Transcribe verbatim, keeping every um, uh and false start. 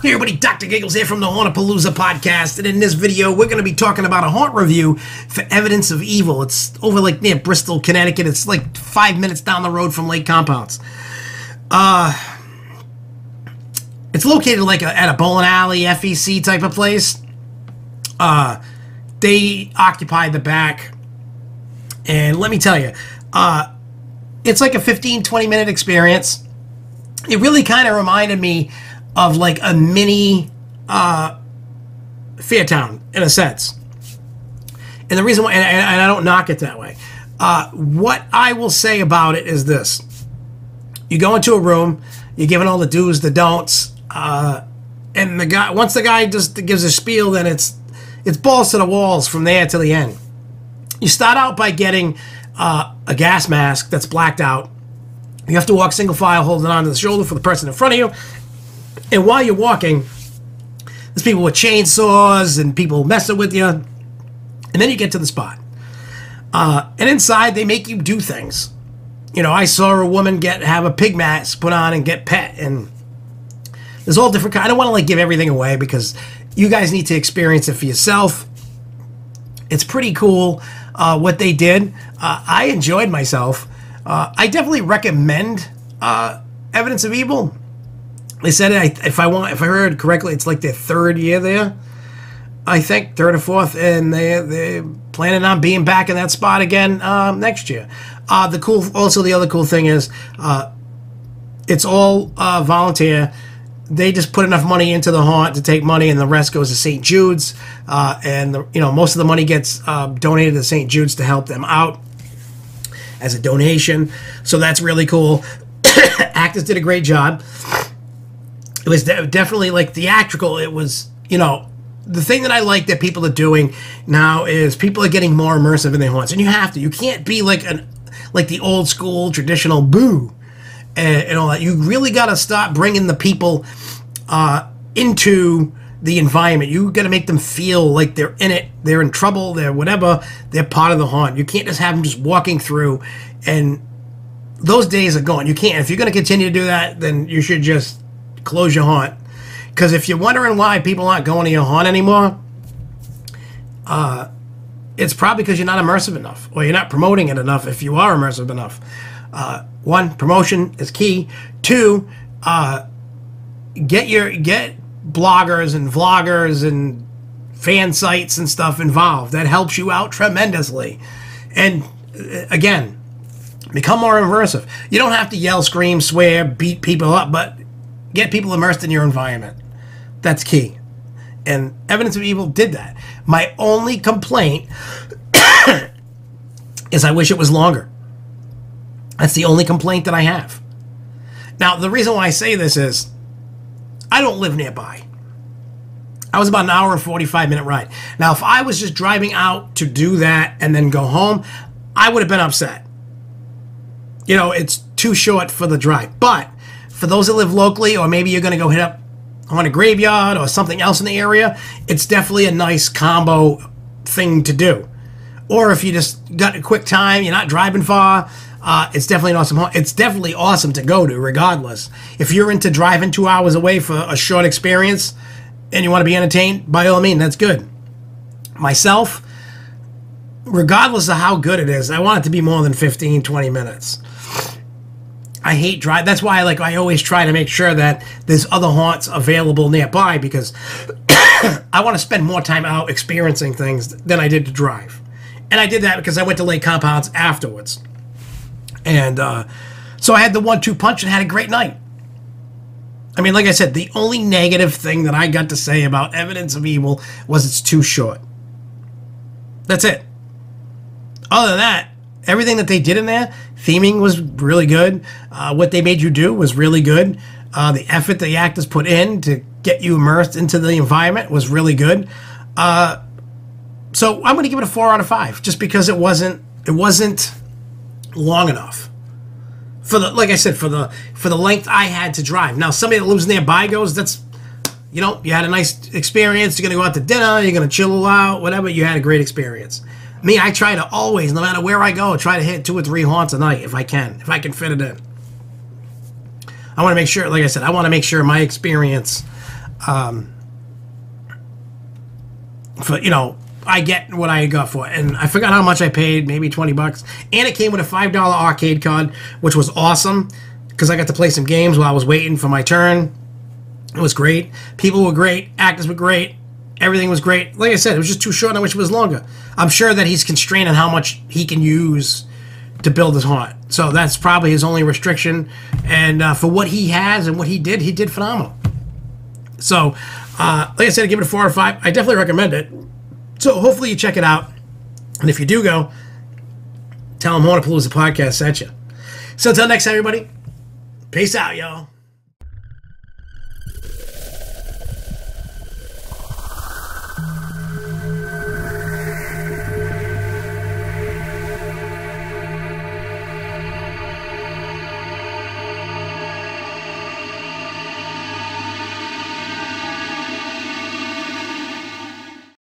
Hey everybody, Doctor Giggles here from the Hauntapalooza podcast, and in this video we're going to be talking about a haunt review for Evidence of Evil. It's over like near Bristol, Connecticut. It's like five minutes down the road from Lake Compounce. Uh, it's located like a, at a bowling alley, F E C type of place. Uh, they occupied the back, and let me tell you, uh, it's like a fifteen to twenty minute experience. It really kind of reminded me of like a mini uh, Feartown, in a sense. And the reason why, and, and I don't knock it that way. Uh, what I will say about it is this. You go into a room, you're given all the do's, the don'ts, uh, and the guy, once the guy just gives a spiel, then it's, it's balls to the walls from there till the end. You start out by getting uh, a gas mask that's blacked out. You have to walk single file, holding onto the shoulder for the person in front of you. And while you're walking, there's people with chainsaws and people messing with you. And then you get to the spot. Uh, and inside, they make you do things. You know, I saw a woman get have a pig mask put on and get pet. And there's all different kinds. I don't want to, like, give everything away because you guys need to experience it for yourself. It's pretty cool uh, what they did. Uh, I enjoyed myself. Uh, I definitely recommend uh, Evidence of Evil. They said it, if I want, if I heard correctly, it's like their third year there, I think, third or fourth, and they they're planning on being back in that spot again um, next year. Uh, the cool, also the other cool thing is, uh, it's all uh, volunteer. They just put enough money into the haunt to take money, and the rest goes to Saint Jude's, uh, and the, you know, most of the money gets uh, donated to Saint Jude's to help them out as a donation. So that's really cool. Actors did a great job. It was de definitely like theatrical. It was, you know, the thing that I like that people are doing now is people are getting more immersive in their haunts, and you have to. You can't be like an like the old school traditional boo and, and all that. You really got to stop bringing the people uh, into the environment. You got to make them feel like they're in it, they're in trouble, they're whatever, they're part of the haunt. You can't just have them just walking through, and those days are gone. You can't. If you're going to continue to do that, then you should just close your haunt, because if you're wondering why people aren't going to your haunt anymore, uh, it's probably because you're not immersive enough, or you're not promoting it enough. If you are immersive enough, uh, one, promotion is key. Two, uh, get your get bloggers and vloggers and fan sites and stuff involved. That helps you out tremendously. And uh, again, become more immersive. You don't have to yell, scream, swear, beat people up, but get people immersed in your environment. That's key. And Evidence of Evil did that. My only complaint is I wish it was longer. That's the only complaint that I have. Now, the reason why I say this is I don't live nearby. I was about an hour and forty-five minute ride. Now, if I was just driving out to do that and then go home, I would have been upset. You know, it's too short for the drive. But for those that live locally, or maybe you're going to go hit up on a graveyard or something else in the area, it's definitely a nice combo thing to do. Or if you just got a quick time, you're not driving far, uh, it's definitely an awesome haunt. It's definitely awesome to go to, regardless. If you're into driving two hours away for a short experience and you want to be entertained, by all means, that's good. Myself, regardless of how good it is, I want it to be more than fifteen, twenty minutes. I hate drive. That's why, like, I always try to make sure that there's other haunts available nearby, because I want to spend more time out experiencing things than I did to drive. And I did that because I went to Lake Compounce afterwards. And uh, so I had the one-two punch and had a great night. I mean, like I said, the only negative thing that I got to say about Evidence of Evil was it's too short. That's it. Other than that, everything that they did in there, theming was really good. Uh, what they made you do was really good. Uh, the effort the actors put in to get you immersed into the environment was really good. Uh, so I'm going to give it a four out of five, just because it wasn't it wasn't long enough for the, like I said, for the for the length I had to drive. Now somebody that lives nearby goes, that's, you know, you had a nice experience. You're going to go out to dinner. You're going to chill out, whatever. You had a great experience. Me, I try to always, no matter where I go, try to hit two or three haunts a night if I can, if I can fit it in. I want to make sure, like I said, I want to make sure my experience um, for, you know, I get what I got for it. And I forgot how much I paid, maybe twenty bucks. And it came with a five dollar arcade card, which was awesome, because I got to play some games while I was waiting for my turn. It was great. People were great. Actors were great. Everything was great. Like I said, it was just too short, and I wish it was longer. I'm sure that he's constrained on how much he can use to build his haunt. So that's probably his only restriction. And uh, for what he has and what he did, he did phenomenal. So, uh, like I said, I give it a four or five. I definitely recommend it. So hopefully you check it out. And if you do go, tell him Hauntapalooza Podcast sent you. So until next time, everybody, peace out, y'all.